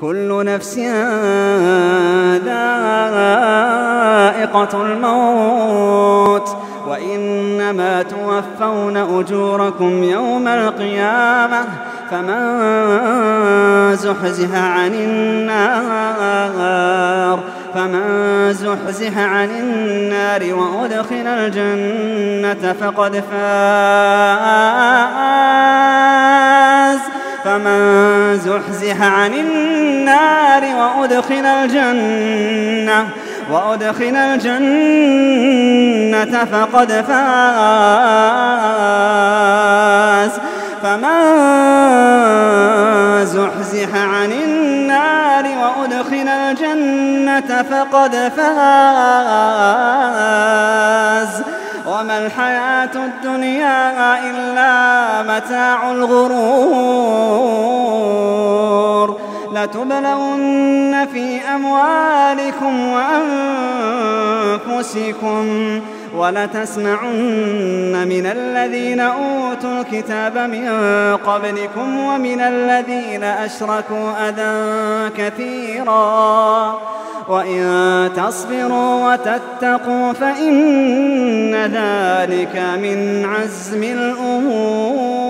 كل نفس ذائقة الموت وإنما توفون أجوركم يوم القيامة فمن زحزح عن النار وأدخل الجنة فقد فاز فمن زحزح عن النار وأدخل الجنة فقد فاز فمن زحزح عن النار وأدخل الجنة فقد فاز وما الحياة الدنيا إلا متاع الغرور لتبلون في أموالكم وأنفسكم ولتسمعن من الذين أوتوا الكتاب من قبلكم ومن الذين أشركوا أذى كثيرا وإن تصبروا وتتقوا فإن ذلك من عزم الأمور.